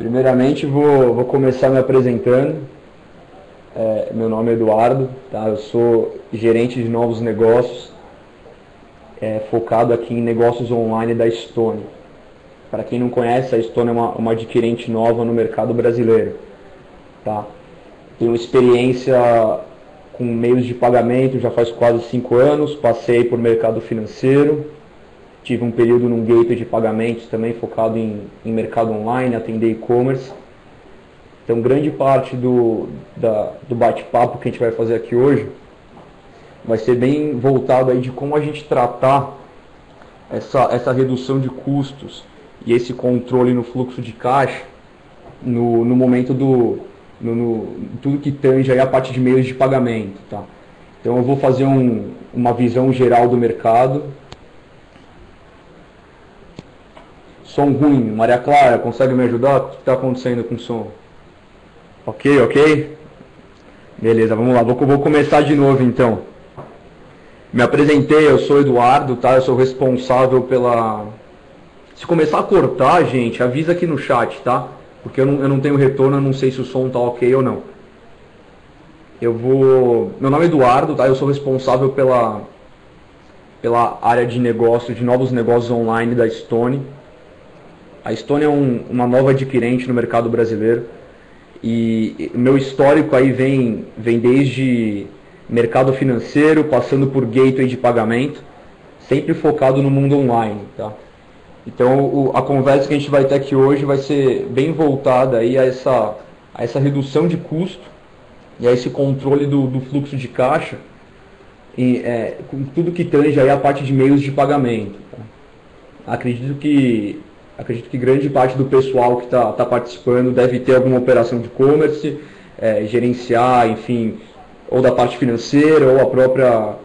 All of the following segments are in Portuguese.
Primeiramente, vou começar me apresentando. Meu nome é Eduardo, tá? Eu sou gerente de novos negócios, focado aqui em negócios online da Stone. Para quem não conhece, a Stone é uma adquirente nova no mercado brasileiro, tá? Tenho experiência com meios de pagamento já faz quase 5 anos, passei por mercado financeiro. Tive um período num gateway de pagamentos também focado em mercado online, atender e-commerce. Então, grande parte do bate-papo que a gente vai fazer aqui hoje vai ser bem voltado aí de como a gente tratar essa redução de custos e esse controle no fluxo de caixa no momento tudo que tange aí a parte de meios de pagamento, tá? Então, eu vou fazer uma visão geral do mercado. Som ruim, Maria Clara, consegue me ajudar? O que está acontecendo com o som? Ok? Beleza, vamos lá, vou começar de novo então. Me apresentei, eu sou Eduardo, tá? Eu sou responsável pela... Se começar a cortar, gente, avisa aqui no chat, tá? Porque eu não tenho retorno, eu não sei se o som tá ok ou não. Meu nome é Eduardo, tá? Eu sou responsável pela área de negócio, de novos negócios online da Stone. A Stone é uma nova adquirente no mercado brasileiro e meu histórico aí vem desde mercado financeiro, passando por gateway de pagamento, sempre focado no mundo online, tá? Então a conversa que a gente vai ter aqui hoje vai ser bem voltada aí a essa redução de custo e a esse controle do fluxo de caixa com tudo que tange aí a parte de meios de pagamento, tá? Acredito que grande parte do pessoal que está participando deve ter alguma operação de e-commerce, gerenciar, enfim, ou da parte financeira, ou a própria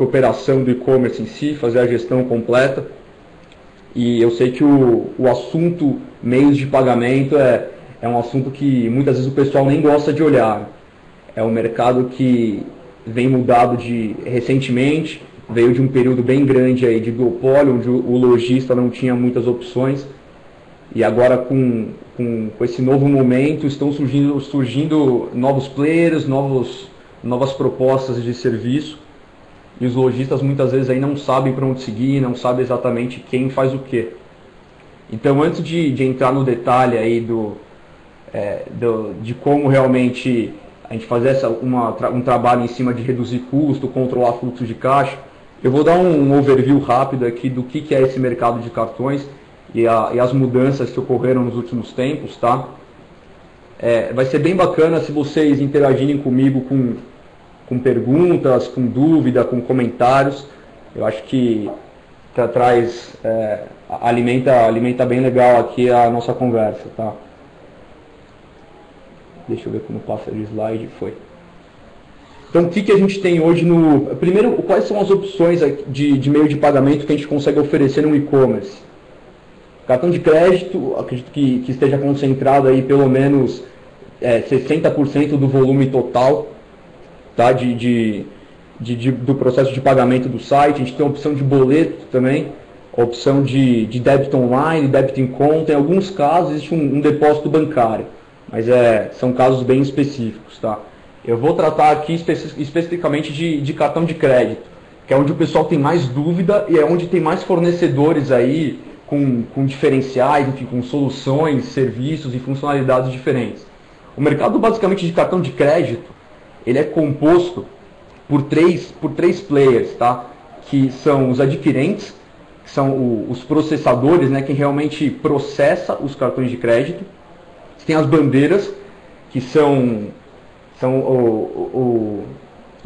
operação do e-commerce em si, fazer a gestão completa. E eu sei que o assunto meios de pagamento é um assunto que muitas vezes o pessoal nem gosta de olhar. É um mercado que vem mudado recentemente, veio de um período bem grande aí de duopólio, onde o lojista não tinha muitas opções. E agora com esse novo momento estão surgindo novos players, novas propostas de serviço, e os lojistas muitas vezes aí não sabem para onde seguir, não sabem exatamente quem faz o quê. Então, antes de entrar no detalhe aí de como realmente a gente fazer um trabalho em cima de reduzir custo, controlar fluxo de caixa, eu vou dar um overview rápido aqui do que é esse mercado de cartões e as mudanças que ocorreram nos últimos tempos, tá? Vai ser bem bacana se vocês interagirem comigo com perguntas, com dúvida, com comentários. Eu acho que traz, alimenta bem legal aqui a nossa conversa, tá? Deixa eu ver como passa o slide, foi. Então, o que a gente tem hoje no... Primeiro, quais são as opções de meio de pagamento que a gente consegue oferecer no e-commerce? Cartão de crédito, acredito que esteja concentrado aí pelo menos 60% do volume total, tá? Do processo de pagamento do site. A gente tem a opção de boleto também, a opção de débito online, débito em conta. Em alguns casos, existe um depósito bancário. Mas são casos bem específicos, tá? Eu vou tratar aqui especificamente de cartão de crédito, que é onde o pessoal tem mais dúvida e é onde tem mais fornecedores aí com diferenciais, enfim, com soluções, serviços e funcionalidades diferentes. O mercado basicamente de cartão de crédito, ele é composto por três players, tá? Que são os adquirentes, que são os processadores, né? Quem realmente processa os cartões de crédito. Tem as bandeiras, que são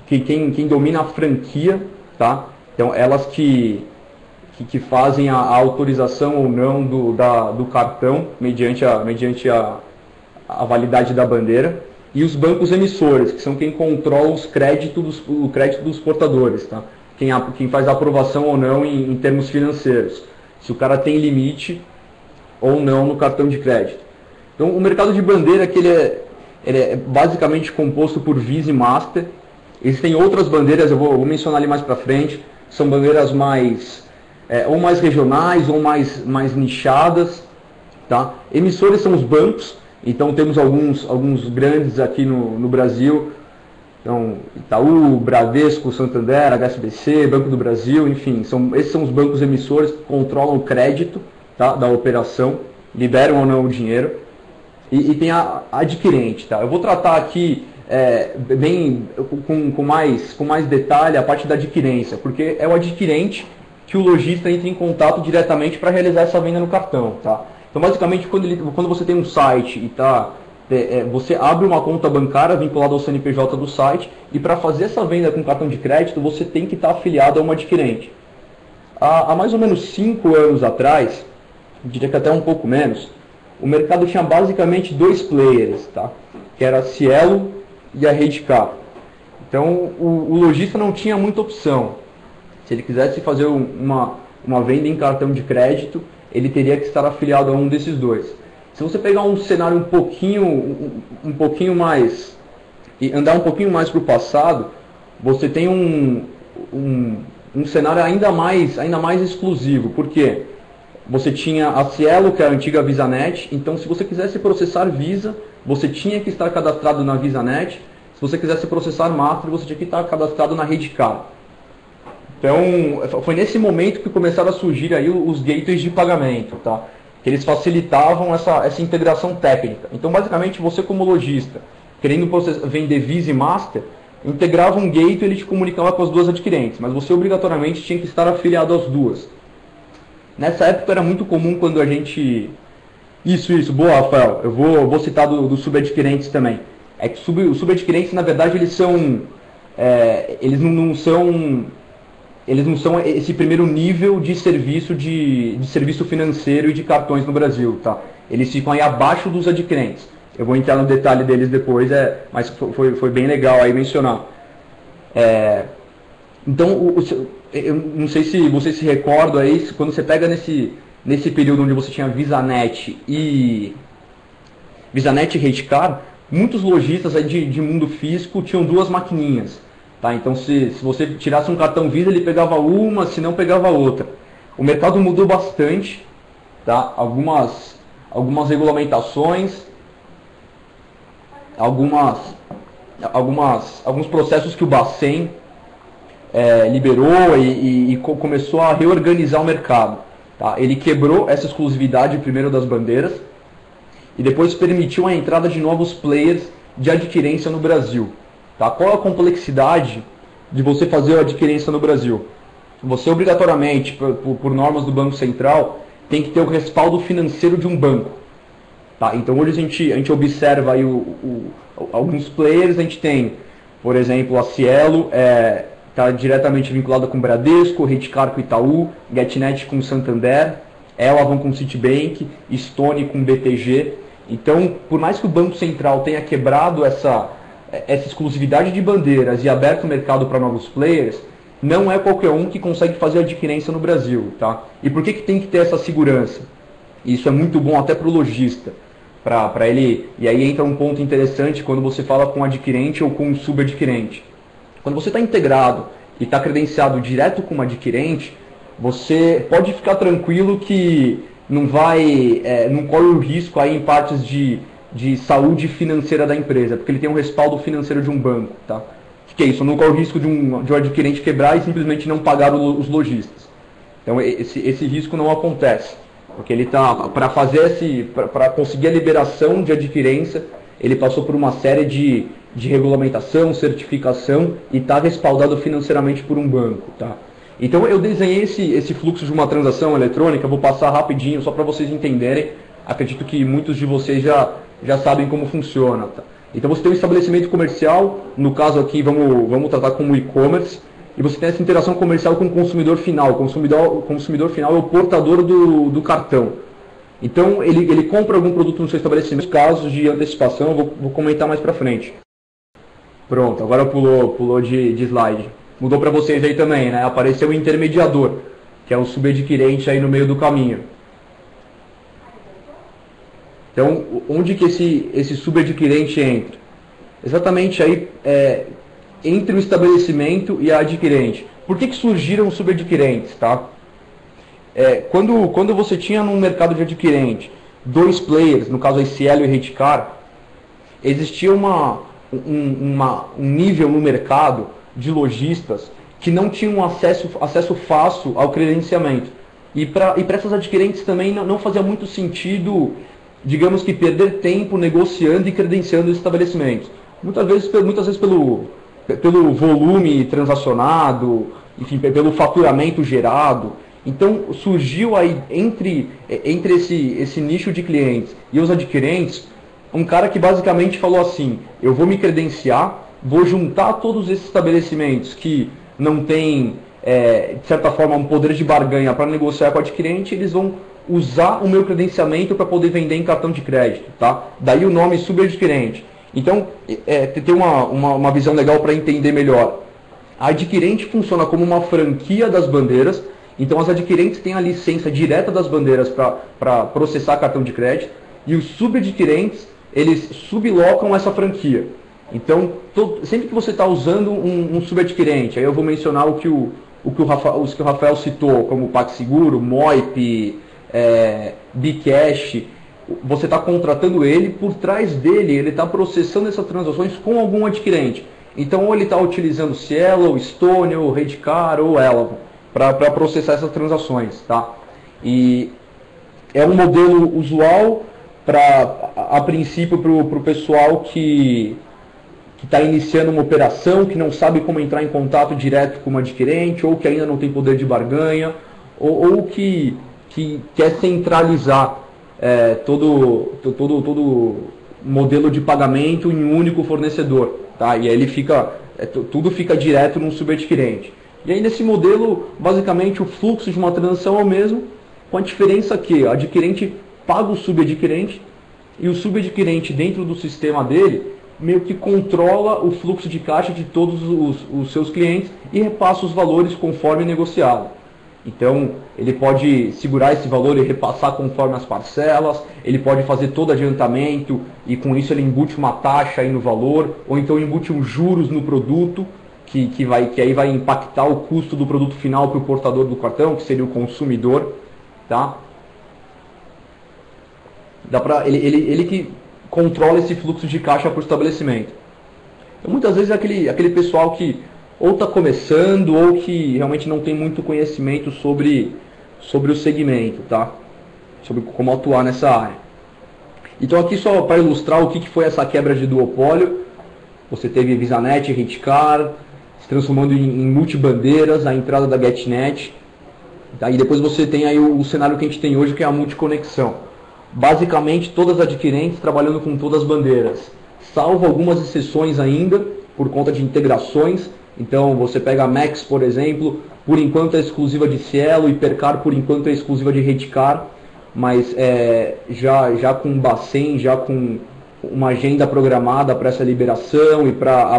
quem domina a franquia, tá? Então, elas que fazem a autorização ou não do cartão, mediante a validade da bandeira. E os bancos emissores, que são quem controla o crédito dos portadores, tá? Quem faz a aprovação ou não em termos financeiros. Se o cara tem limite ou não no cartão de crédito. Então, o mercado de bandeira, que ele é basicamente composto por Visa e Master. Existem outras bandeiras, eu vou mencionar ali mais para frente. São bandeiras mais ou mais regionais ou mais nichadas. Tá? Emissores são os bancos, então temos alguns grandes aqui no Brasil, então Itaú, Bradesco, Santander, HSBC, Banco do Brasil, enfim, esses são os bancos emissores que controlam o crédito, tá, da operação, liberam ou não o dinheiro, e tem a adquirente. Tá? Eu vou tratar aqui bem com mais detalhe a parte da adquirência, porque é o adquirente que o lojista entra em contato diretamente para realizar essa venda no cartão. Tá? Então, basicamente, quando você tem um site e você abre uma conta bancária vinculada ao CNPJ do site, e para fazer essa venda com cartão de crédito, você tem que estar afiliado a uma adquirente. Há mais ou menos 5 anos atrás, eu diria que até um pouco menos, o mercado tinha basicamente 2 players, tá? Que era a Cielo e a RedeCard. Então, o lojista não tinha muita opção. Se ele quisesse fazer uma venda em cartão de crédito, ele teria que estar afiliado a um desses dois. Se você pegar um cenário um pouquinho mais e andar um pouquinho mais para o passado, você tem um cenário ainda mais exclusivo. Por quê? Você tinha a Cielo, que é a antiga Visanet, então se você quisesse processar Visa, você tinha que estar cadastrado na Visanet. Se você quisesse processar Master, você tinha que estar cadastrado na RedeCard. Então, foi nesse momento que começaram a surgir aí os gateways de pagamento, tá? Que eles facilitavam essa integração técnica. Então, basicamente, você como lojista, querendo vender Visa e Master, integrava um gateway e ele te comunicava com as duas adquirentes, mas você obrigatoriamente tinha que estar afiliado às duas. Nessa época era muito comum quando a gente... Isso, boa, Rafael. Eu vou citar dos subadquirentes também. É que os subadquirentes, na verdade, eles são... Eles não são esse primeiro nível de serviço financeiro e de cartões no Brasil, tá? Eles ficam aí abaixo dos adquirentes. Eu vou entrar no detalhe deles depois, mas foi bem legal aí mencionar. Então, eu não sei se você se recorda aí, quando você pega nesse período onde você tinha Visanet e RedeCard, muitos lojistas aí de mundo físico tinham duas maquininhas. Tá, então, se você tirasse um cartão Visa, ele pegava uma, se não, pegava outra. O mercado mudou bastante, tá? Algumas regulamentações, alguns processos que o Bacen liberou e começou a reorganizar o mercado. Tá? Ele quebrou essa exclusividade primeiro das bandeiras e depois permitiu a entrada de novos players de adquirência no Brasil. Tá? Qual a complexidade de você fazer a adquirência no Brasil? Você obrigatoriamente, por normas do Banco Central, tem que ter o respaldo financeiro de um banco. Tá? Então hoje a gente observa aí alguns players, a gente tem, por exemplo, a Cielo, está diretamente vinculada com o Bradesco, RedeCard com o Itaú, GetNet com o Santander, Elavon com o Citibank, Stone com o BTG. Então, por mais que o Banco Central tenha quebrado essa exclusividade de bandeiras e aberto o mercado para novos players, não é qualquer um que consegue fazer a adquirência no Brasil. Tá? E por que tem que ter essa segurança? Isso é muito bom até para o lojista. E aí entra um ponto interessante quando você fala com o adquirente ou com o subadquirente. Quando você está integrado e está credenciado direto com o adquirente, você pode ficar tranquilo que não corre o risco aí em partes de saúde financeira da empresa, porque ele tem um respaldo financeiro de um banco. Tá? O que é isso? Não corre o risco de um adquirente quebrar e simplesmente não pagar os lojistas. Então esse risco não acontece, porque ele tá para conseguir a liberação de adquirência, ele passou por uma série de regulamentação, certificação e está respaldado financeiramente por um banco. Tá? Então eu desenhei esse fluxo de uma transação eletrônica, vou passar rapidinho só para vocês entenderem. Acredito que muitos de vocês já sabem como funciona. Tá? Então você tem um estabelecimento comercial, no caso aqui vamos tratar como e-commerce, e você tem essa interação comercial com o consumidor final. O consumidor final é o portador do cartão. Então ele compra algum produto no seu estabelecimento. Casos de antecipação eu vou comentar mais pra frente. Pronto, agora pulou de slide. Mudou pra vocês aí também, né? Apareceu o intermediador, que é o subadquirente aí no meio do caminho. Então, onde que esse subadquirente entra? Exatamente aí, entre o estabelecimento e a adquirente. Por que surgiram os subadquirentes? Tá? Quando você tinha num mercado de adquirente, dois players, no caso a Cielo e a RedeCard, existia um nível no mercado de lojistas que não tinham acesso fácil ao credenciamento. E para essas adquirentes também não fazia muito sentido, digamos que, perder tempo negociando e credenciando os estabelecimentos. Muitas vezes pelo volume transacionado, enfim, pelo faturamento gerado. Então surgiu aí entre esse nicho de clientes e os adquirentes um cara que basicamente falou assim: eu vou me credenciar, vou juntar todos esses estabelecimentos que não têm, de certa forma, um poder de barganha para negociar com o adquirente, eles vão usar o meu credenciamento para poder vender em cartão de crédito, tá? Daí o nome subadquirente. Então, tem uma visão legal para entender melhor. A adquirente funciona como uma franquia das bandeiras. Então, as adquirentes têm a licença direta das bandeiras para processar cartão de crédito. E os subadquirentes, eles sublocam essa franquia. Então, sempre que você está usando um subadquirente, aí eu vou mencionar os que o Rafael citou, como PagSeguro, Moip, B-Cash, você está contratando ele, por trás dele, ele está processando essas transações com algum adquirente. Então, ou ele está utilizando Cielo, Stone, ou RedeCard, ou Elavon, para processar essas transações, tá? E é um modelo usual, a princípio, para o pessoal que está iniciando uma operação, que não sabe como entrar em contato direto com um adquirente, ou que ainda não tem poder de barganha, ou que quer centralizar todo modelo de pagamento em um único fornecedor, tá? E aí ele tudo fica direto num subadquirente. E aí nesse modelo, basicamente, o fluxo de uma transação é o mesmo, com a diferença que o adquirente paga o subadquirente e o subadquirente, dentro do sistema dele, meio que controla o fluxo de caixa de todos os seus clientes e repassa os valores conforme negociado. Então, ele pode segurar esse valor e repassar conforme as parcelas, ele pode fazer todo adiantamento e com isso ele embute uma taxa aí no valor, ou então embute uns juros no produto, que aí vai impactar o custo do produto final para o portador do cartão, que seria o consumidor, tá? Ele que controla esse fluxo de caixa para o estabelecimento. Então, muitas vezes é aquele pessoal que ou está começando, ou que realmente não tem muito conhecimento sobre o segmento, tá? Sobre como atuar nessa área. Então aqui só para ilustrar o que foi essa quebra de duopólio, você teve Visanet, RedeCard, se transformando em multibandeiras, a entrada da GetNet, tá? E depois você tem aí o cenário que a gente tem hoje, que é a multiconexão. Basicamente todas as adquirentes trabalhando com todas as bandeiras, salvo algumas exceções ainda, por conta de integrações. Então, você pega a Maxx, por exemplo, por enquanto é exclusiva de Cielo, e Hipercar, por enquanto, é exclusiva de RedeCard, mas já com Bacen, já com uma agenda programada para essa liberação e para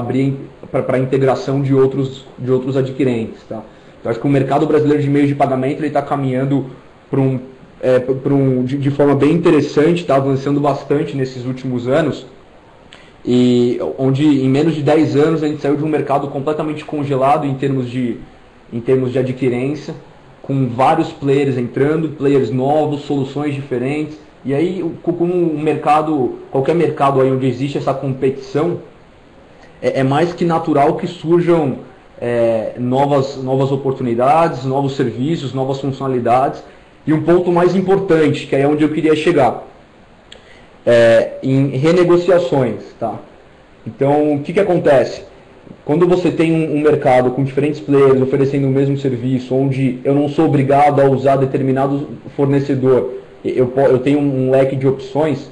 a integração de outros adquirentes, tá? Então, acho que o mercado brasileiro de meios de pagamento está caminhando de forma bem interessante, está avançando bastante nesses últimos anos, e onde em menos de 10 anos a gente saiu de um mercado completamente congelado em termos de adquirência, com vários players entrando, players novos, soluções diferentes. E aí, como qualquer mercado aí onde existe essa competição, é mais que natural que surjam novas oportunidades, novos serviços, novas funcionalidades. E um ponto mais importante, que é onde eu queria chegar, em renegociações, tá? Então, o que acontece? Quando você tem um mercado com diferentes players oferecendo o mesmo serviço, onde eu não sou obrigado a usar determinado fornecedor, eu tenho um leque de opções,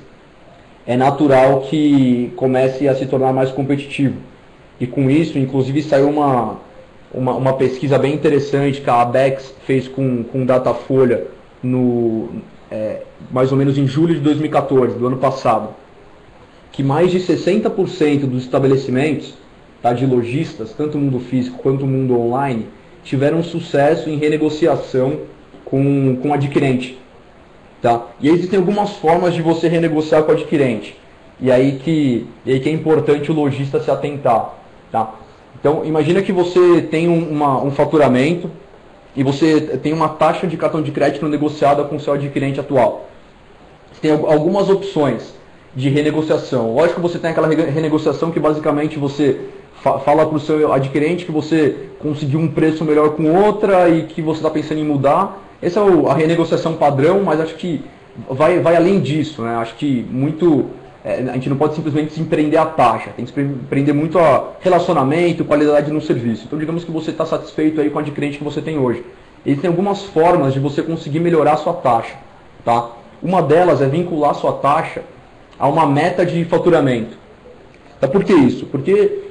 é natural que comece a se tornar mais competitivo. E com isso, inclusive, saiu uma pesquisa bem interessante que a ABECS fez com Datafolha mais ou menos em julho de 2014, do ano passado, que mais de 60% dos estabelecimentos, tá, de lojistas, tanto o mundo físico quanto o mundo online, tiveram sucesso em renegociação com o adquirente, tá? E aí existem algumas formas de você renegociar com o adquirente, e aí que é importante o lojista se atentar, tá? Então, imagina que você tem um faturamento, e você tem uma taxa de cartão de crédito negociada com o seu adquirente atual. tem algumas opções de renegociação. Lógico que você tem aquela renegociação que basicamente você fala para o seu adquirente que você conseguiu um preço melhor com outra e que você está pensando em mudar. Essa é a renegociação padrão, mas acho que vai além disso, né? Acho que a gente não pode simplesmente se prender à taxa, tem que se prender muito a relacionamento, qualidade no serviço. Então, digamos que você está satisfeito aí com o adquirente que você tem hoje. Existem algumas formas de você conseguir melhorar a sua taxa, tá? Uma delas é vincular a sua taxa a uma meta de faturamento. Tá? Por que isso? Porque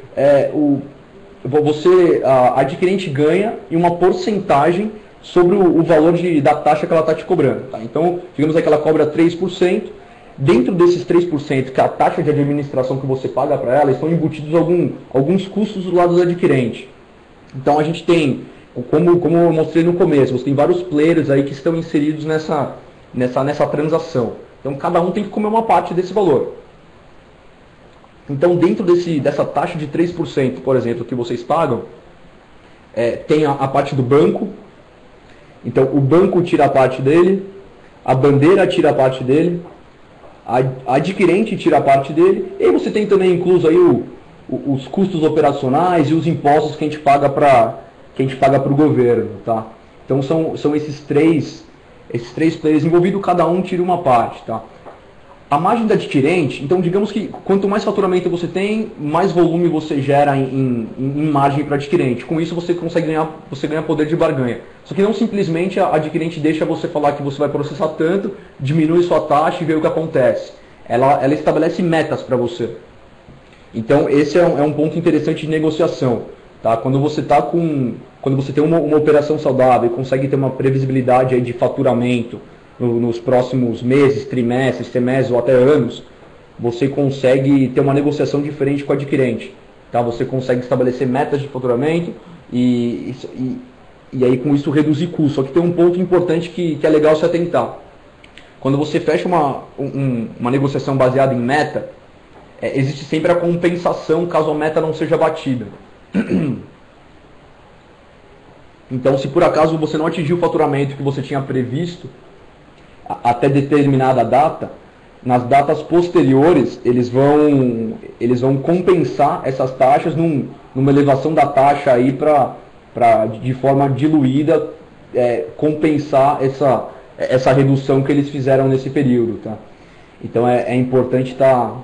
adquirente ganha e uma porcentagem sobre o valor da taxa que ela está te cobrando. Tá? Então, digamos que ela cobra 3%. Dentro desses 3%, que é a taxa de administração que você paga para ela, estão embutidos alguns custos do lado do adquirente. Então, a gente tem, como eu mostrei no começo, você tem vários players aí que estão inseridos nessa transação. Então, cada um tem que comer uma parte desse valor. Então, dentro dessa taxa de 3%, por exemplo, que vocês pagam, tem a parte do banco. Então, o banco tira a parte dele, a bandeira tira a parte dele, a adquirente tira a parte dele, e você tem também incluso aí os custos operacionais e os impostos que a gente paga para o governo, tá? Então são esses três players envolvidos, cada um tira uma parte, tá? A margem da adquirente, então digamos que quanto mais faturamento você tem, mais volume você gera em margem para adquirente. Com isso você consegue ganha poder de barganha. Só que não simplesmente a adquirente deixa você falar que você vai processar tanto, diminui sua taxa e vê o que acontece. Ela estabelece metas para você. Então esse é um ponto interessante de negociação. Tá? Quando você tem uma operação saudável e consegue ter uma previsibilidade aí de faturamento nos próximos meses, trimestres, semestres ou até anos, você consegue ter uma negociação diferente com o adquirente. Tá? Você consegue estabelecer metas de faturamento e aí com isso reduzir custos. Só que tem um ponto importante que é legal se atentar. Quando você fecha uma negociação baseada em meta, existe sempre a compensação caso a meta não seja batida. Então, se por acaso você não atingiu o faturamento que você tinha previsto até determinada data, nas datas posteriores eles vão compensar essas taxas numa elevação da taxa aí para de forma diluída compensar essa redução que eles fizeram nesse período, tá? Então é importante tá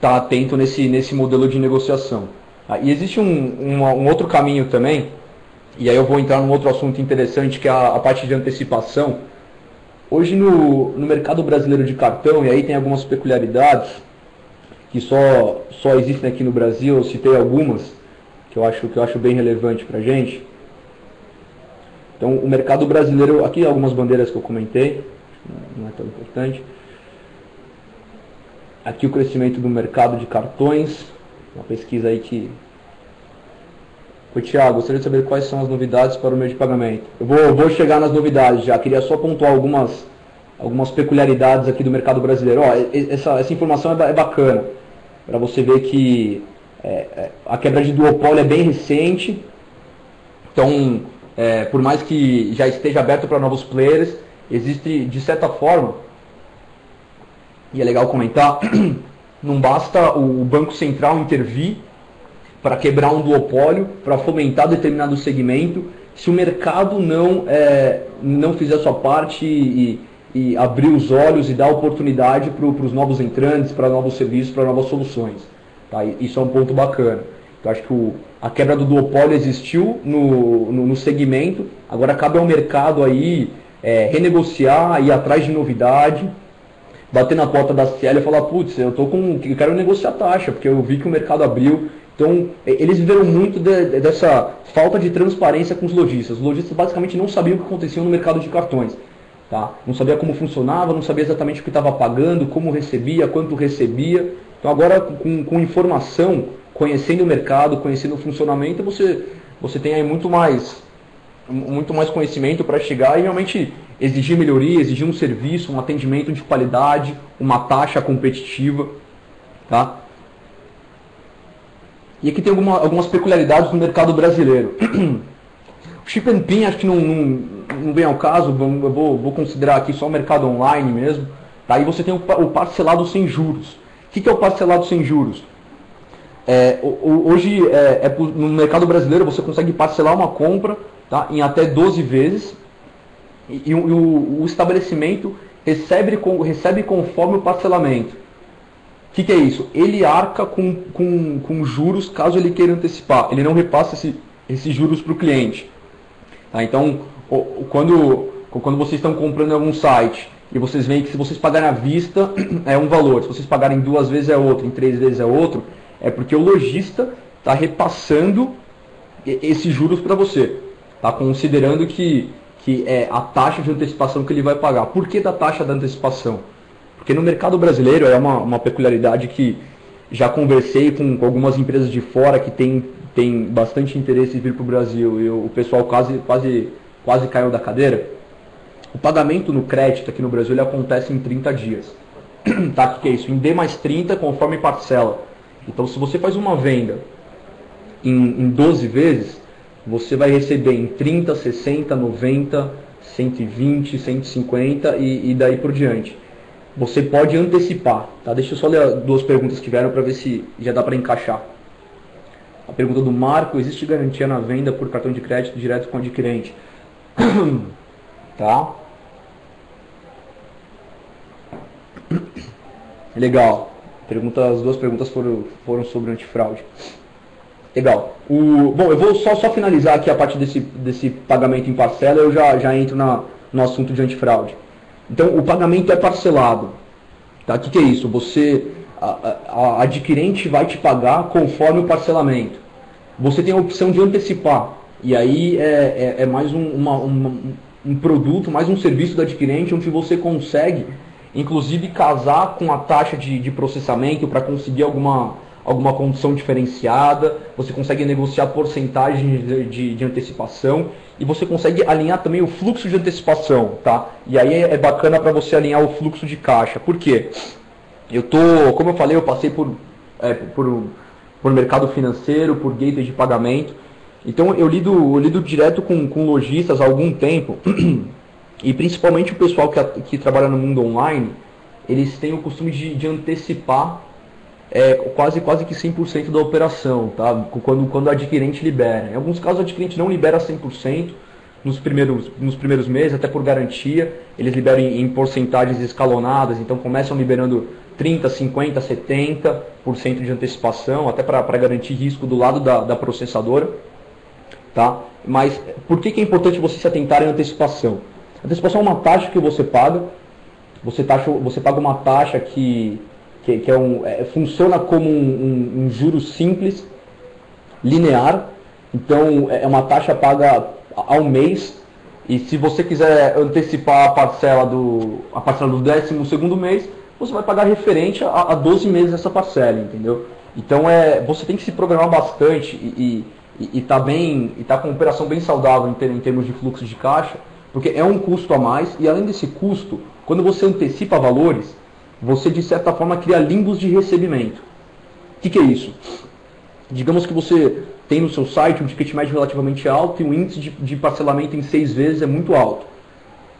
atento nesse modelo de negociação. Ah, e existe um outro caminho também, e aí eu vou entrar num outro assunto interessante que é a parte de antecipação. Hoje no mercado brasileiro de cartão, e aí tem algumas peculiaridades que só existem aqui no Brasil, eu citei algumas que eu acho bem relevante para a gente. Então o mercado brasileiro, aqui algumas bandeiras que eu comentei, não é tão importante. Aqui o crescimento do mercado de cartões, uma pesquisa aí que... Ô, Thiago, gostaria de saber quais são as novidades para o meio de pagamento. Eu vou chegar nas novidades já. Queria só pontuar algumas peculiaridades aqui do mercado brasileiro. Ó, essa informação é bacana, para você ver que a quebra de duopólio é bem recente. Então, por mais que já esteja aberto para novos players, existe, de certa forma, e é legal comentar, não basta o Banco Central intervir para quebrar um duopólio, para fomentar determinado segmento, se o mercado não fizer a sua parte e abrir os olhos e dar oportunidade para os novos entrantes, para novos serviços, para novas soluções. Tá? Isso é um ponto bacana. Então, acho que a quebra do duopólio existiu no segmento, agora cabe ao mercado aí renegociar, ir atrás de novidade, bater na porta da Cielo e falar, putz, eu quero negociar taxa, porque eu vi que o mercado abriu. Então, eles viveram muito dessa falta de transparência com os lojistas. Os lojistas basicamente não sabiam o que acontecia no mercado de cartões. Tá? Não sabia como funcionava, não sabia exatamente o que estava pagando, como recebia, quanto recebia. Então, agora, com informação, conhecendo o mercado, conhecendo o funcionamento, você tem aí muito mais conhecimento para chegar e realmente exigir melhoria, exigir um serviço, um atendimento de qualidade, uma taxa competitiva. Tá? E aqui tem algumas peculiaridades no mercado brasileiro. O chip and PIN acho que não vem ao caso, eu vou considerar aqui só o mercado online mesmo. Aí você tem o parcelado sem juros. O que é o parcelado sem juros? Hoje, no mercado brasileiro, você consegue parcelar uma compra, tá, em até 12 vezes e o estabelecimento recebe conforme o parcelamento. O que é isso? Ele arca com juros caso ele queira antecipar. Ele não repassa esses juros para o cliente. Tá? Então, quando vocês estão comprando em algum site e vocês veem que se vocês pagarem à vista é um valor, se vocês pagarem 2 vezes é outro, em 3 vezes é outro, é porque o lojista está repassando esses juros para você, tá? Considerando que é a taxa de antecipação que ele vai pagar. Por que da taxa da antecipação? Porque no mercado brasileiro é uma peculiaridade que já conversei com algumas empresas de fora que tem bastante interesse em vir para o Brasil e o pessoal quase caiu da cadeira. O pagamento no crédito aqui no Brasil ele acontece em 30 dias. Tá? O que é isso? Em D mais 30 conforme parcela. Então, se você faz uma venda em 12 vezes, você vai receber em 30, 60, 90, 120, 150 e daí por diante. Você pode antecipar. Tá? Deixa eu só ler 2 perguntas que vieram para ver se já dá para encaixar. A pergunta do Marco: existe garantia na venda por cartão de crédito direto com o adquirente? Tá? Legal. As 2 perguntas foram sobre antifraude. Legal. Bom, eu vou só finalizar aqui a parte desse pagamento em parcela, eu já entro no assunto de antifraude. Então, o pagamento é parcelado. Tá? O que é isso? A adquirente vai te pagar conforme o parcelamento. Você tem a opção de antecipar. E aí é mais um produto, mais um serviço do adquirente onde você consegue inclusive casar com a taxa de processamento para conseguir alguma condição diferenciada, você consegue negociar porcentagem de antecipação e você consegue alinhar também o fluxo de antecipação, tá? E aí é bacana para você alinhar o fluxo de caixa. Por quê? Como eu falei, eu passei por mercado financeiro, por gateway de pagamento, então eu lido direto com lojistas há algum tempo. E principalmente o pessoal que trabalha no mundo online, eles têm o costume de antecipar quase que 100% da operação, tá? Quando o adquirente libera. Em alguns casos o adquirente não libera 100% nos primeiros meses, até por garantia. Eles liberam em porcentagens escalonadas, então começam liberando 30%, 50%, 70% de antecipação, até para garantir risco do lado da processadora. Tá? Mas por que é importante você se atentar à antecipação? A antecipação é uma taxa que você paga. Você paga uma taxa que funciona como um juro simples, linear. Então, é uma taxa paga ao mês. E se você quiser antecipar a parcela do 12º mês, você vai pagar referente a 12 meses essa parcela, entendeu? Então, você tem que se programar bastante e tá com uma operação bem saudável em termos de fluxo de caixa. Porque é um custo a mais e além desse custo, quando você antecipa valores, você de certa forma cria limbos de recebimento. O que é isso? Digamos que você tem no seu site um ticket médio relativamente alto e o índice de parcelamento em 6 vezes é muito alto.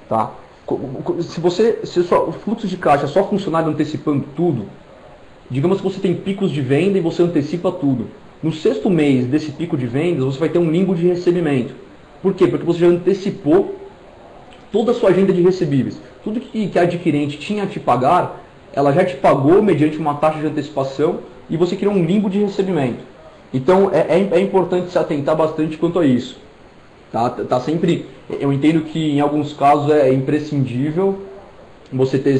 Tá? Se o fluxo de caixa só funcionar antecipando tudo, digamos que você tem picos de venda e você antecipa tudo. No 6º mês desse pico de vendas, você vai ter um limbo de recebimento. Por quê? Porque você já antecipou toda a sua agenda de recebíveis. Tudo que a adquirente tinha a te pagar, ela já te pagou mediante uma taxa de antecipação e você criou um limbo de recebimento. Então, é importante se atentar bastante quanto a isso. Tá sempre, eu entendo que em alguns casos é imprescindível você ter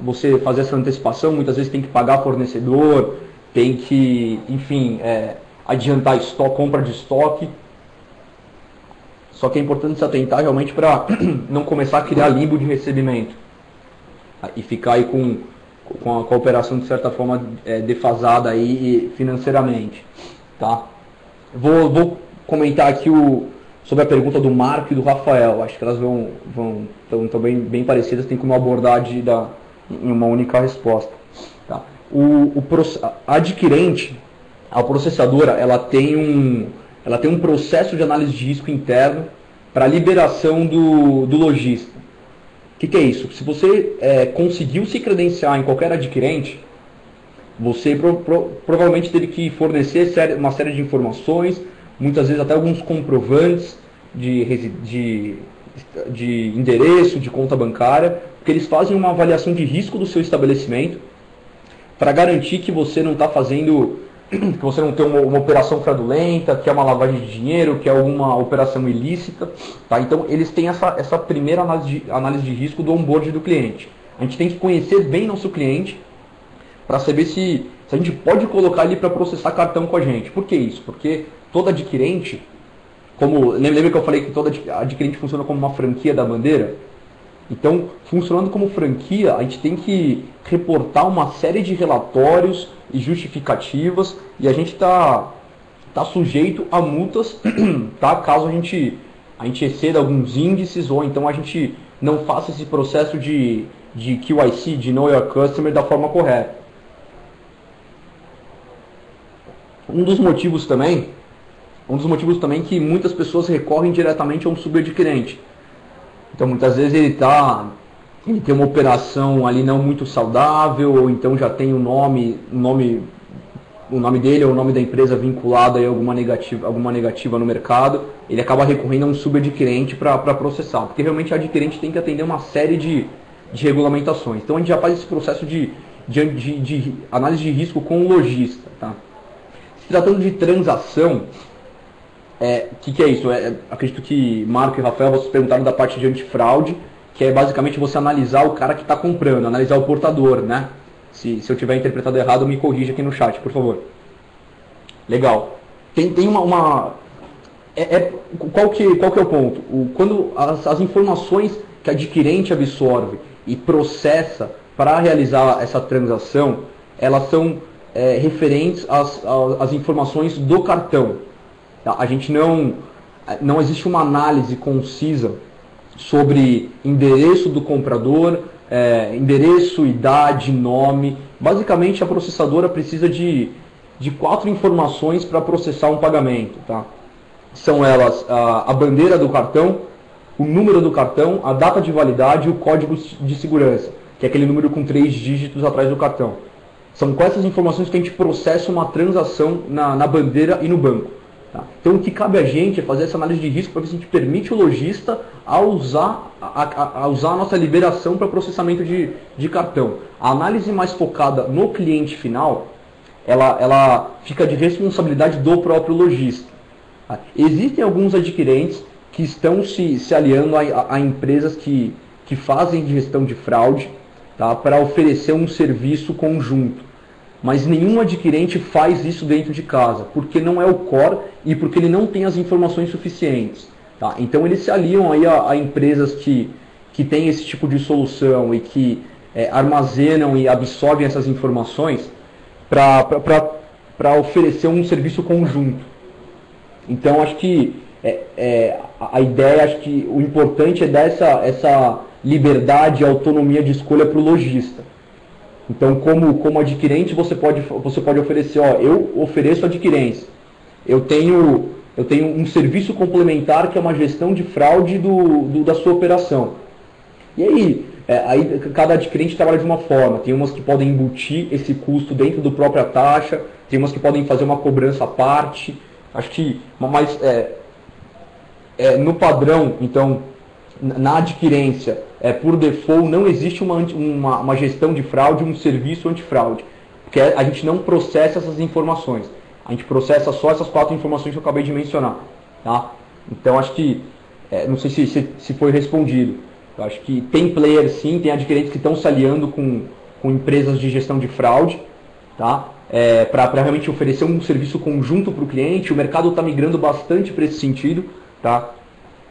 você fazer essa antecipação, muitas vezes tem que pagar fornecedor, tem que, enfim, adiantar estoque, compra de estoque. Só que é importante se atentar realmente para não começar a criar limbo de recebimento e ficar aí com a operação de certa forma defasada aí financeiramente. Tá? Vou comentar aqui sobre a pergunta do Marco e do Rafael. Acho que elas estão bem parecidas, tem como abordar em uma única resposta. Tá? A adquirente, a processadora, ela tem um processo de análise de risco interno para a liberação do lojista. O que é isso? Se você conseguiu se credenciar em qualquer adquirente, você provavelmente teve que fornecer uma série de informações, muitas vezes até alguns comprovantes de endereço, de conta bancária, porque eles fazem uma avaliação de risco do seu estabelecimento para garantir que você não está fazendo, que você não tem uma operação fraudulenta, que é uma lavagem de dinheiro, que é alguma operação ilícita, tá? Então eles têm essa primeira análise de risco do onboard do cliente. A gente tem que conhecer bem nosso cliente para saber se a gente pode colocar ele para processar cartão com a gente. Por que isso? Porque todo adquirente, como lembra que eu falei que todo adquirente funciona como uma franquia da bandeira? Então, funcionando como franquia, a gente tem que reportar uma série de relatórios e justificativas, e a gente tá sujeito a multas, tá? Caso a gente exceda alguns índices, ou então a gente não faça esse processo de KYC, de Know Your Customer, da forma correta. Um dos motivos também que muitas pessoas recorrem diretamente a um subadquirente. Então, muitas vezes ele tem uma operação ali não muito saudável, ou então já tem o nome dele ou o nome da empresa vinculado a alguma negativa no mercado. Ele acaba recorrendo a um subadquirente para processar, porque realmente o adquirente tem que atender uma série de regulamentações. Então, a gente já faz esse processo de análise de risco com o lojista, tá? Se tratando de transação, que é isso? Acredito que Marco e Rafael, vocês perguntaram da parte de antifraude, que é basicamente você analisar o cara que está comprando, analisar o portador, né? Se eu tiver interpretado errado, me corrija aqui no chat, por favor. Legal. Tem uma... Qual que é o ponto? Quando as informações que o adquirente absorve e processa para realizar essa transação, elas são referentes às informações do cartão. A gente não existe uma análise concisa sobre endereço do comprador, endereço, idade, nome. Basicamente, a processadora precisa de 4 informações para processar um pagamento, tá? São elas a bandeira do cartão, o número do cartão, a data de validade e o código de segurança, que é aquele número com 3 dígitos atrás do cartão. São com essas informações que a gente processa uma transação na bandeira e no banco. Tá? Então, o que cabe a gente é fazer essa análise de risco para ver se a gente permite o lojista a usar a nossa liberação para processamento de cartão. A análise mais focada no cliente final, ela fica de responsabilidade do próprio lojista. Tá? Existem alguns adquirentes que estão se aliando a empresas que fazem gestão de fraude, tá? Para oferecer um serviço conjunto. Mas nenhum adquirente faz isso dentro de casa, porque não é o core e porque ele não tem as informações suficientes. Tá? Então eles se aliam aí a empresas que têm esse tipo de solução e que armazenam e absorvem essas informações para oferecer um serviço conjunto. Então acho que a ideia, acho que o importante é dar essa liberdade e autonomia de escolha para o lojista. Então, como adquirente, você pode oferecer, ó, eu ofereço adquirência. Eu tenho um serviço complementar que é uma gestão de fraude da sua operação. E aí, cada adquirente trabalha de uma forma. Tem umas que podem embutir esse custo dentro da própria taxa, tem umas que podem fazer uma cobrança à parte. Acho que, mas no padrão, então, na adquirência, por default, não existe uma gestão de fraude, um serviço antifraude, porque a gente não processa essas informações. A gente processa só essas 4 informações que eu acabei de mencionar, tá? Então, acho que, não sei se foi respondido. Eu acho que tem player sim, tem adquirentes que estão se aliando com empresas de gestão de fraude, tá? Para realmente oferecer um serviço conjunto para o cliente. O mercado está migrando bastante para esse sentido, tá?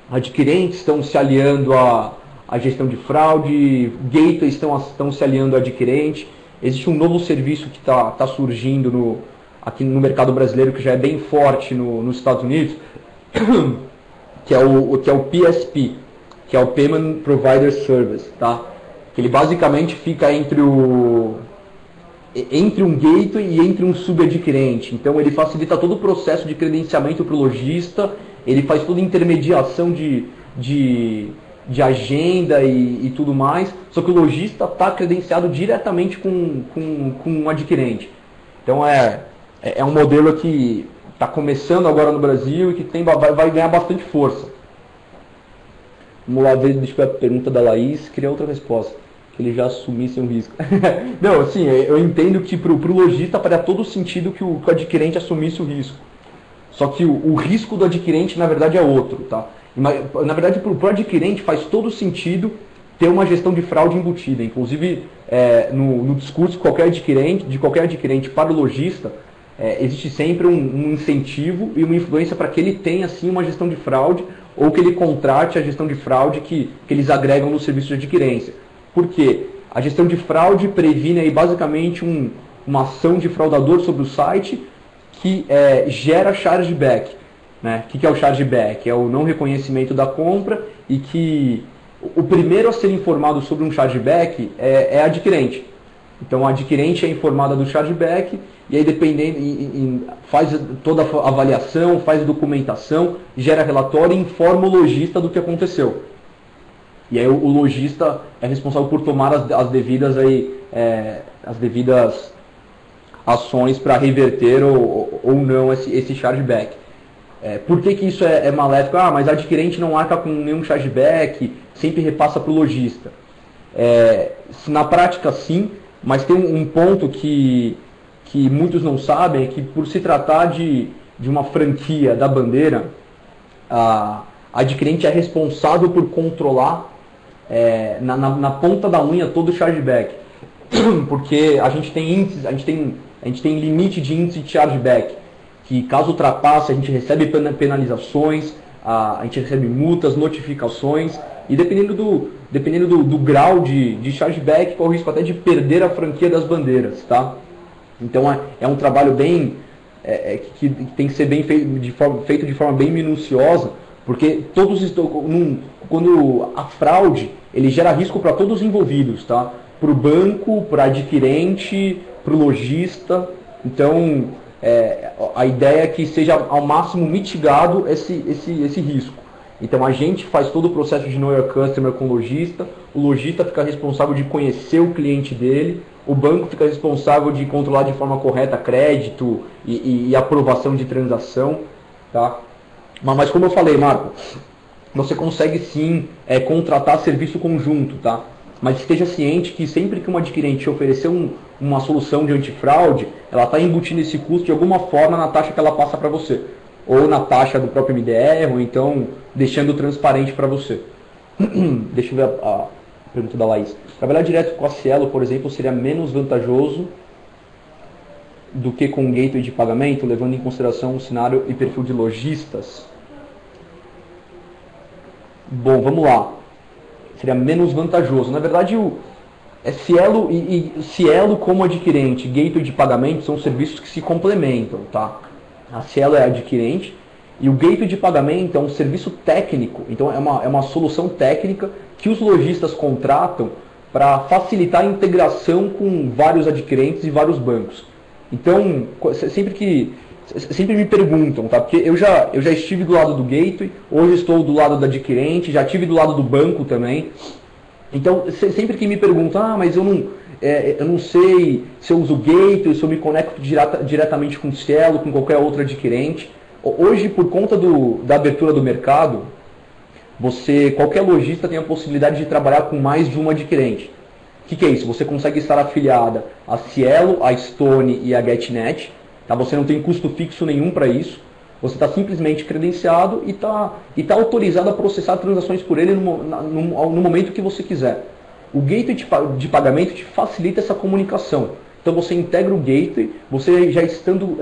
Adquirentes estão se aliando à gestão de fraude, gateways estão se aliando a adquirente. Existe um novo serviço que está surgindo aqui no mercado brasileiro, que já é bem forte nos Estados Unidos, que é o PSP, que é o Payment Provider Service, tá? Que ele basicamente fica entre um gateway e entre um subadquirente. Então ele facilita todo o processo de credenciamento para o lojista. Ele faz toda a intermediação de de agenda e tudo mais, só que o lojista está credenciado diretamente com um adquirente. Então é um modelo que está começando agora no Brasil e que vai ganhar bastante força. Vamos lá, deixa eu ver a pergunta da Laís, queria outra resposta, que ele já assumisse um risco. Não, assim, eu entendo que para o lojista faria todo sentido que o adquirente assumisse o risco. Só que o risco do adquirente, na verdade, é outro, tá? Na verdade, para o adquirente faz todo sentido ter uma gestão de fraude embutida. Inclusive, no discurso de qualquer adquirente para o lojista, existe sempre um incentivo e uma influência para que ele tenha, sim, uma gestão de fraude ou que ele contrate a gestão de fraude que eles agregam no serviço de adquirência. Por quê? A gestão de fraude previne aí, basicamente uma ação de fraudador sobre o site que gera chargeback. Né? O que é o chargeback? É o não reconhecimento da compra e que o primeiro a ser informado sobre um chargeback é adquirente. Então, a adquirente é informada do chargeback e aí dependendo, faz toda a avaliação, faz documentação, gera relatório e informa o lojista do que aconteceu. E aí o lojista é responsável por tomar as devidas ações para reverter ou não esse chargeback. Por que isso é maléfico? Ah, mas adquirente não arca com nenhum chargeback, sempre repassa para o lojista. Na prática, sim, mas tem um ponto que muitos não sabem, é que por se tratar de uma franquia da bandeira, a adquirente é responsável por controlar na ponta da unha todo o chargeback. Porque a gente tem índices, a gente tem limite de índice de chargeback, que caso ultrapasse a gente recebe penalizações, a gente recebe multas, notificações, e dependendo do grau de chargeback, corre o risco até de perder a franquia das bandeiras, tá? Então é um trabalho bem que tem que ser bem feito de forma bem minuciosa, porque quando a fraude ele gera risco para todos os envolvidos, tá? Para o banco, para adquirente, para o lojista. Então, a ideia é que seja ao máximo mitigado esse risco. Então, a gente faz todo o processo de Know Your Customer com o lojista fica responsável de conhecer o cliente dele, o banco fica responsável de controlar de forma correta crédito e aprovação de transação, tá? Mas como eu falei, Marco, você consegue sim contratar serviço conjunto, tá? Mas esteja ciente que sempre que um adquirente oferecer uma solução de antifraude, ela está embutindo esse custo de alguma forma na taxa que ela passa para você. Ou na taxa do próprio MDR, ou então deixando transparente para você. Deixa eu ver a pergunta da Laís. Trabalhar direto com a Cielo, por exemplo, seria menos vantajoso do que com o gateway de pagamento, levando em consideração o cenário e perfil de lojistas? Bom, vamos lá. Seria menos vantajoso. Na verdade, Cielo e Cielo como adquirente, gateway de pagamento são serviços que se complementam, tá? A Cielo é adquirente e o gateway de pagamento é um serviço técnico. Então, é uma solução técnica que os lojistas contratam para facilitar a integração com vários adquirentes e vários bancos. Então, sempre me perguntam, tá? Porque eu já estive do lado do gateway, hoje estou do lado do adquirente, já estive do lado do banco também. Então, sempre que me perguntam, ah, mas eu não sei se eu uso o gateway, se eu me conecto diretamente com o Cielo, com qualquer outro adquirente. Hoje, por conta da abertura do mercado, qualquer lojista tem a possibilidade de trabalhar com mais de um adquirente. O que é isso? Você consegue estar afiliada a Cielo, a Stone e a GetNet. Tá? Você não tem custo fixo nenhum para isso. Você está simplesmente credenciado e tá autorizado a processar transações por ele no momento que você quiser. O gateway de pagamento te facilita essa comunicação. Então você integra o gateway, você já estando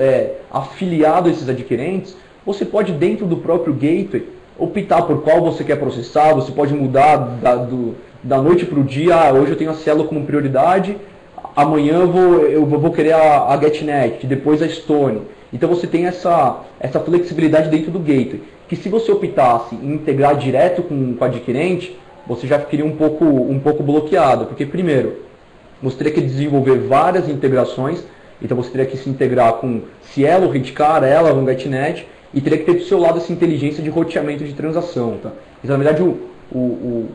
afiliado a esses adquirentes, você pode dentro do próprio gateway optar por qual você quer processar, você pode mudar da noite para o dia. Ah, hoje eu tenho a Cielo como prioridade, amanhã eu vou querer a GetNet, depois a Stone. Então você tem essa flexibilidade dentro do gateway, que se você optasse em integrar direto com o adquirente, você já ficaria um pouco bloqueado, porque primeiro, você teria que desenvolver várias integrações, então você teria que se integrar com Cielo, RedeCard, Elavon, GetNet, e teria que ter do seu lado essa inteligência de roteamento de transação, tá? Então, na verdade, o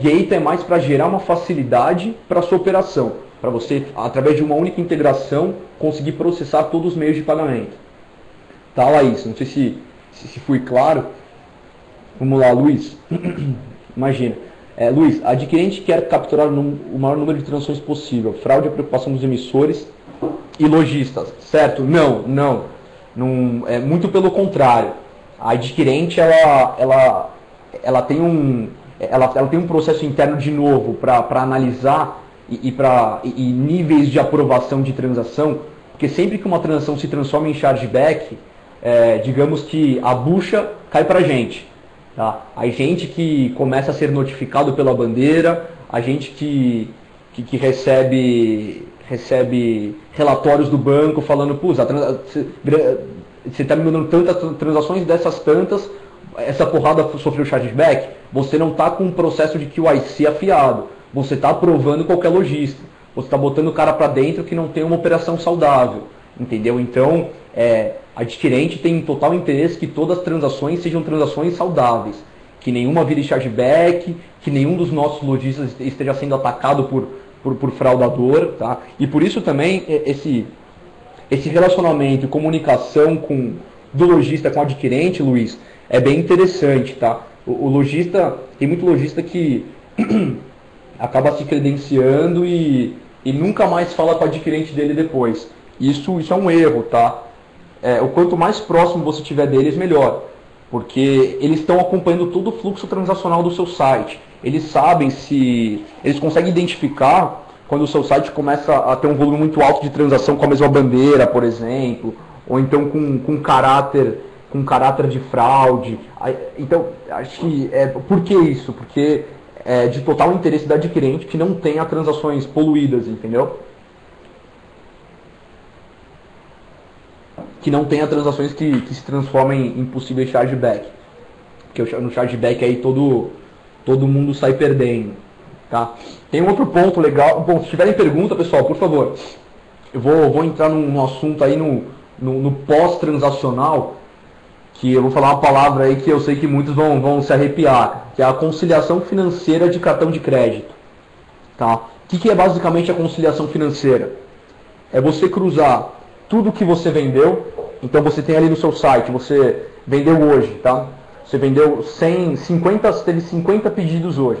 gate é mais para gerar uma facilidade para a sua operação, para você, através de uma única integração, conseguir processar todos os meios de pagamento. Tá, Laís? Não sei se fui claro. Vamos lá, Luiz. Imagina. Luiz, adquirente quer capturar o maior número de transações possível. Fraude é preocupação dos emissores e lojistas, certo? Não. É muito pelo contrário. A adquirente, ela tem um processo interno de novo para analisar e níveis de aprovação de transação, porque sempre que uma transação se transforma em chargeback, digamos que a bucha cai para a gente. Tá? A gente que começa a ser notificado pela bandeira, a gente que recebe relatórios do banco falando, pô, você está me mandando tantas transações, dessas tantas, essa porrada sofreu chargeback. Você não está com um processo de KYC afiado, você está aprovando qualquer lojista, você está botando o cara para dentro que não tem uma operação saudável, entendeu? Então, adquirente tem total interesse que todas as transações sejam transações saudáveis, que nenhuma vire chargeback, que nenhum dos nossos lojistas esteja sendo atacado por fraudador, tá? E por isso também esse relacionamento e comunicação do lojista com o adquirente, Luiz, é bem interessante, tá? O lojista, tem muito lojista que acaba se credenciando e nunca mais fala com o adquirente dele depois. Isso é um erro, tá? O quanto mais próximo você tiver deles, melhor, porque eles estão acompanhando todo o fluxo transacional do seu site. Eles conseguem identificar quando o seu site começa a ter um volume muito alto de transação com a mesma bandeira, por exemplo, ou então com caráter de fraude. Então, acho que por que isso? Porque é de total interesse da adquirente que não tenha transações poluídas, entendeu? Que não tenha transações que se transformem em possíveis chargeback. Porque no chargeback aí todo mundo sai perdendo. Tá? Tem um outro ponto legal. Bom, se tiverem pergunta, pessoal, por favor. Eu vou entrar num assunto aí no pós-transacional, que eu vou falar uma palavra aí que eu sei que muitos vão se arrepiar, que é a conciliação financeira de cartão de crédito. Tá? O que é basicamente a conciliação financeira? É você cruzar tudo que você vendeu. Então você tem ali no seu site, você vendeu hoje, tá? Você vendeu 50 pedidos hoje.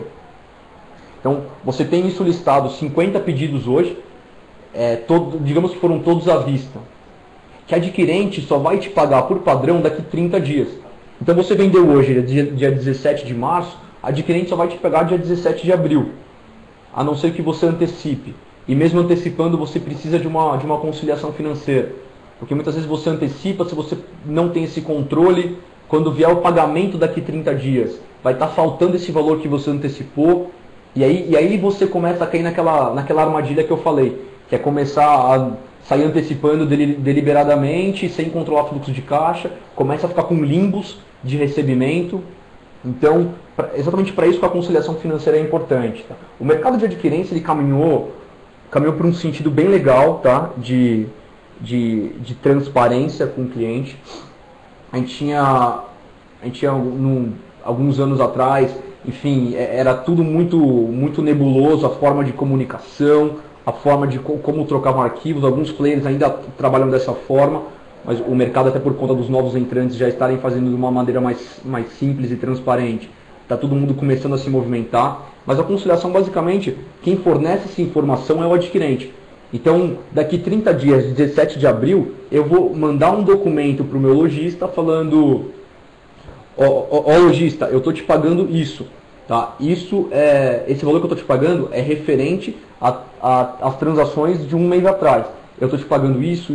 Então você tem isso listado, 50 pedidos hoje, digamos que foram todos à vista, que adquirente só vai te pagar por padrão daqui 30 dias. Então você vendeu hoje, dia 17 de março, adquirente só vai te pagar dia 17 de abril, a não ser que você antecipe. E mesmo antecipando, você precisa de uma conciliação financeira. Porque muitas vezes você antecipa, se você não tem esse controle, quando vier o pagamento daqui 30 dias, vai estar faltando esse valor que você antecipou. E aí você começa a cair naquela armadilha que eu falei, que é começar a sair antecipando deliberadamente, sem controlar fluxo de caixa, começa a ficar com limbos de recebimento. Então, exatamente para isso que a conciliação financeira é importante. Tá? O mercado de adquirência, ele caminhou para um sentido bem legal, tá? De transparência com o cliente. A gente tinha alguns anos atrás, enfim, era tudo muito nebuloso, a forma de comunicação, a forma de como trocavam arquivos. Alguns players ainda trabalham dessa forma, mas o mercado, até por conta dos novos entrantes já estarem fazendo de uma maneira mais simples e transparente, está todo mundo começando a se movimentar. Mas a conciliação, basicamente, quem fornece essa informação é o adquirente. Então, daqui 30 dias, 17 de abril, eu vou mandar um documento para o meu lojista falando: ó lojista, eu estou te pagando isso. Tá? Esse valor que eu estou te pagando é referente às transações de um mês atrás. Eu estou te pagando isso,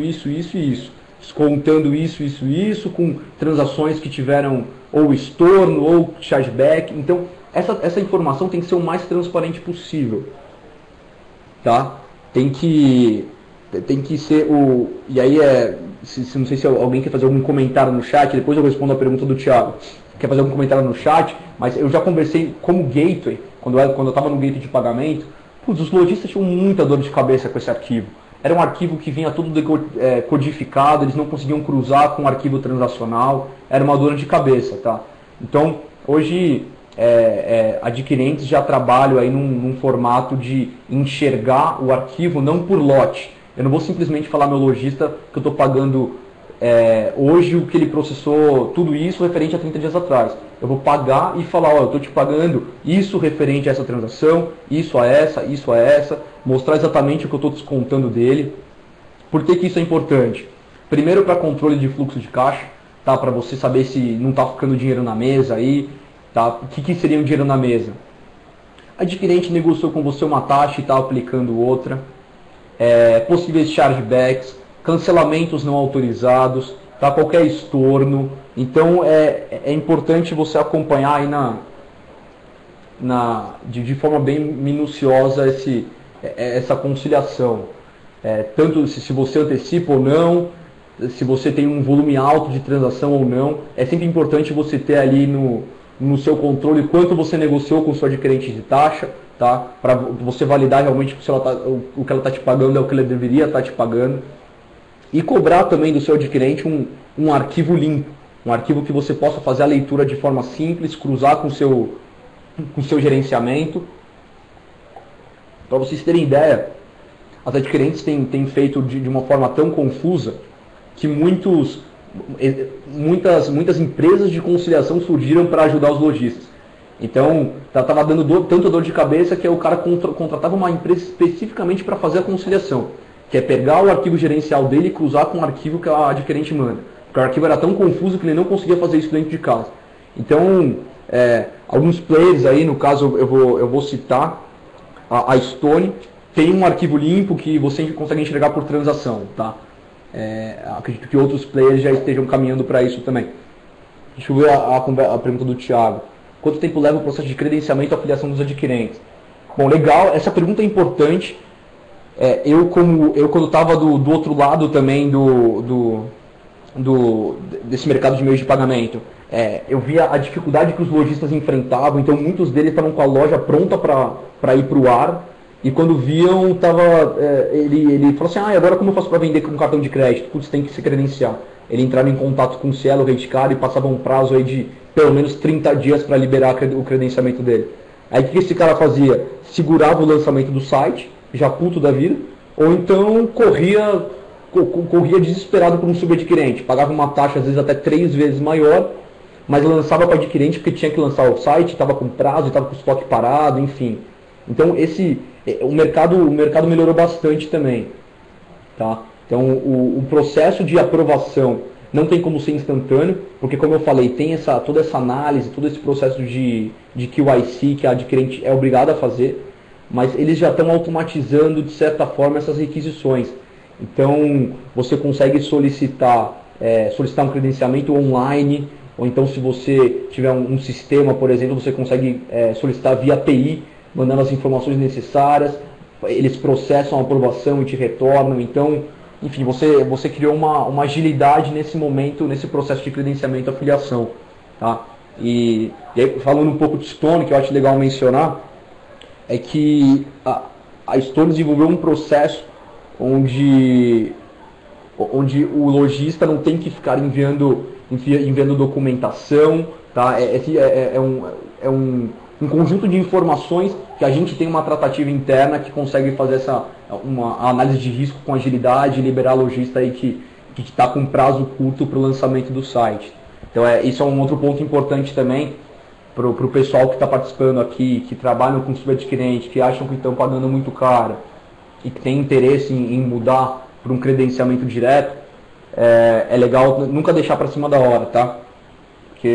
descontando isso, com transações que tiveram ou estorno ou chargeback. Então, essa informação tem que ser o mais transparente possível, tá? Tem que ser o... E aí não sei se alguém quer fazer algum comentário no chat, depois eu respondo a pergunta do Thiago. Quer fazer algum comentário no chat? Mas eu já conversei como gateway, quando eu estava no gateway de pagamento, os lojistas tinham muita dor de cabeça com esse arquivo. Era um arquivo que vinha todo codificado, eles não conseguiam cruzar com o arquivo transacional, era uma dor de cabeça, tá? Então, hoje... adquirentes já trabalham aí num formato de enxergar o arquivo não por lote. Eu não vou simplesmente falar meu lojista que eu estou pagando hoje o que ele processou, tudo isso referente a 30 dias atrás. Eu vou pagar e falar, ó, eu estou te pagando isso referente a essa transação, isso a essa, mostrar exatamente o que eu estou descontando dele. Por que que isso é importante? Primeiro, para controle de fluxo de caixa, tá? Para você saber se não está ficando dinheiro na mesa aí, tá? O que que seria um dinheiro na mesa? Adquirente negociou com você uma taxa e está aplicando outra, possíveis chargebacks, cancelamentos não autorizados, tá? Qualquer estorno. Então é importante você acompanhar aí de forma bem minuciosa essa conciliação. Tanto se você antecipa ou não, se você tem um volume alto de transação ou não, é sempre importante você ter ali no seu controle quanto você negociou com o seu adquirente de taxa, tá? Para você validar realmente se ela tá, o que ela está te pagando é o que ela deveria estar te pagando. E cobrar também do seu adquirente um arquivo limpo, um arquivo que você possa fazer a leitura de forma simples, cruzar com o seu gerenciamento. Para vocês terem ideia, as adquirentes têm feito de uma forma tão confusa que muitas empresas de conciliação surgiram para ajudar os lojistas. Então, estava dando tanta dor de cabeça que o cara contratava uma empresa especificamente para fazer a conciliação, que é pegar o arquivo gerencial dele e cruzar com o arquivo que a adquirente manda. Porque o arquivo era tão confuso que ele não conseguia fazer isso dentro de casa. Então, alguns players aí, no caso eu vou citar, a Stone tem um arquivo limpo que você consegue enxergar por transação, tá? Acredito que outros players já estejam caminhando para isso também. Deixa eu ver a pergunta do Thiago. Quanto tempo leva o processo de credenciamento e afiliação dos adquirentes? Bom, legal, essa pergunta é importante. Eu quando estava do outro lado também desse mercado de meios de pagamento, eu via a dificuldade que os lojistas enfrentavam. Então muitos deles estavam com a loja pronta para ir para o ar, e quando viam, ele falou assim, agora como eu faço para vender com cartão de crédito? Putz, tem que se credenciar. Ele entrava em contato com o Cielo, o RedeCard, e passava um prazo aí de pelo menos 30 dias para liberar o credenciamento dele. Aí o que esse cara fazia? Segurava o lançamento do site, já puto da vida, ou então corria desesperado por um subadquirente, pagava uma taxa às vezes até 3 vezes maior, mas lançava para adquirente porque tinha que lançar o site, estava com prazo, estava com o estoque parado, enfim. Então o mercado melhorou bastante também, tá? Então o processo de aprovação não tem como ser instantâneo, porque como eu falei, tem toda essa análise, todo esse processo de KYC que a adquirente é obrigada a fazer, mas eles já estão automatizando, de certa forma, essas requisições. Então, você consegue solicitar um credenciamento online, ou então, se você tiver um sistema, por exemplo, você consegue solicitar via API, mandando as informações necessárias, eles processam a aprovação e te retornam. Então, enfim, você criou uma agilidade nesse momento, nesse processo de credenciamento e afiliação, tá? E aí, falando um pouco de Stone, que eu acho legal mencionar, é que a Stone desenvolveu um processo onde o lojista não tem que ficar enviando documentação, tá? É um conjunto de informações que a gente tem uma tratativa interna que consegue fazer uma análise de risco com agilidade e liberar lojista aí que está com prazo curto para o lançamento do site. Então, isso é um outro ponto importante também, para o pessoal que está participando aqui, que trabalham com subadquirente, que acham que estão pagando muito caro e que tem interesse em mudar para um credenciamento direto, é legal nunca deixar para cima da hora, tá? Porque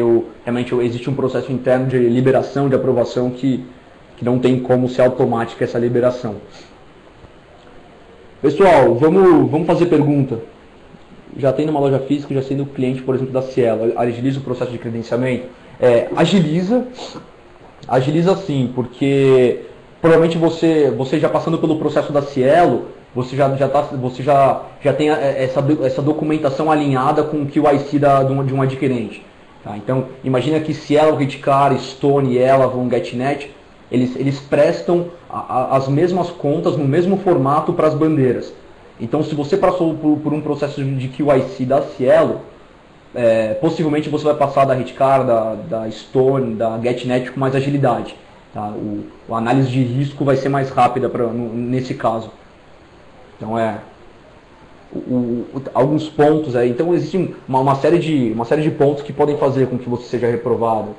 realmente existe um processo interno de liberação, de aprovação, que não tem como ser automática essa liberação. Pessoal, vamos fazer pergunta. Já tem numa loja física, já sendo cliente, por exemplo, da Cielo, agiliza o processo de credenciamento? Agiliza sim, porque provavelmente você já passando pelo processo da Cielo, você já tem essa documentação alinhada com o KYC de um adquirente, tá? Então, imagina que Cielo, RedeCard, Stone, Elavon, GetNet, eles prestam as mesmas contas no mesmo formato para as bandeiras. Então, se você passou por um processo de KYC da Cielo, possivelmente você vai passar da RedeCard, da Stone, da GetNet com mais agilidade. Tá? A análise de risco vai ser mais rápida nesse caso. Então é... alguns pontos aí. Então existe uma série de pontos que podem fazer com que você seja reprovado.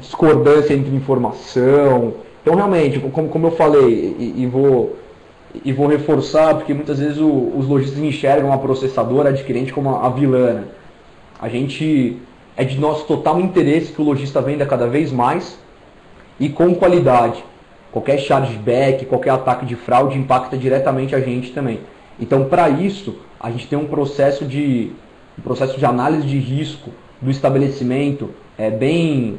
Discordância entre informação. Então realmente, como eu falei, e vou reforçar, porque muitas vezes os lojistas enxergam a processadora, a adquirente, como a vilã. É de nosso total interesse que o lojista venda cada vez mais e com qualidade. Qualquer chargeback, qualquer ataque de fraude impacta diretamente a gente também. Então, para isso, a gente tem um processo de análise de risco do estabelecimento bem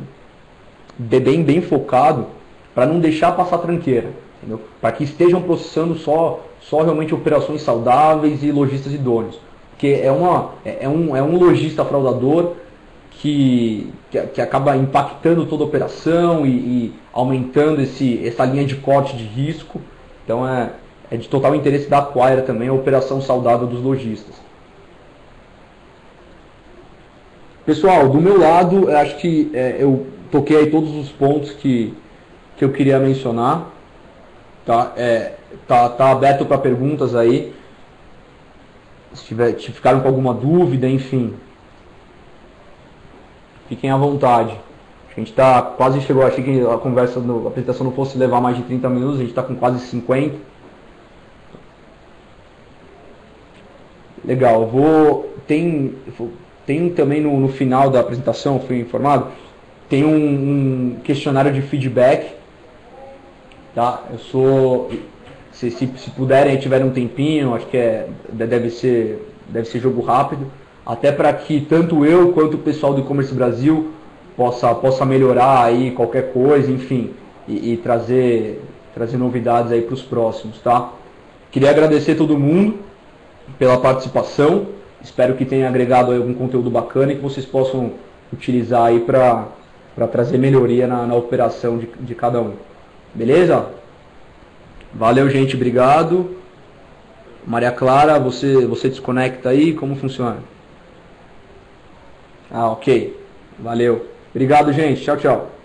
focado, para não deixar passar tranqueira, para que estejam processando só realmente operações saudáveis e lojistas idôneos. Porque é um lojista fraudador que acaba impactando toda a operação e aumentando essa linha de corte de risco. Então é de total interesse da Acquire também a operação saudável dos lojistas. Pessoal, do meu lado, eu acho que eu toquei aí todos os pontos que eu queria mencionar. Tá aberto para perguntas aí, se ficaram com alguma dúvida, enfim, fiquem à vontade. A gente quase chegou, achei que a apresentação não fosse levar mais de 30 minutos, a gente está com quase 50. Legal, tem também no final da apresentação, fui informado, tem um questionário de feedback. Tá? Se puderem, tiverem um tempinho, acho que deve ser jogo rápido, até para que tanto eu quanto o pessoal do E-Commerce Brasil possa melhorar aí qualquer coisa, enfim, e trazer novidades aí para os próximos, tá? Queria agradecer todo mundo pela participação, espero que tenha agregado aí algum conteúdo bacana e que vocês possam utilizar aí para trazer melhoria na operação de cada um. Beleza? Valeu, gente. Obrigado. Maria Clara, você desconecta aí? Como funciona? Ah, ok. Valeu. Obrigado, gente. Tchau, tchau.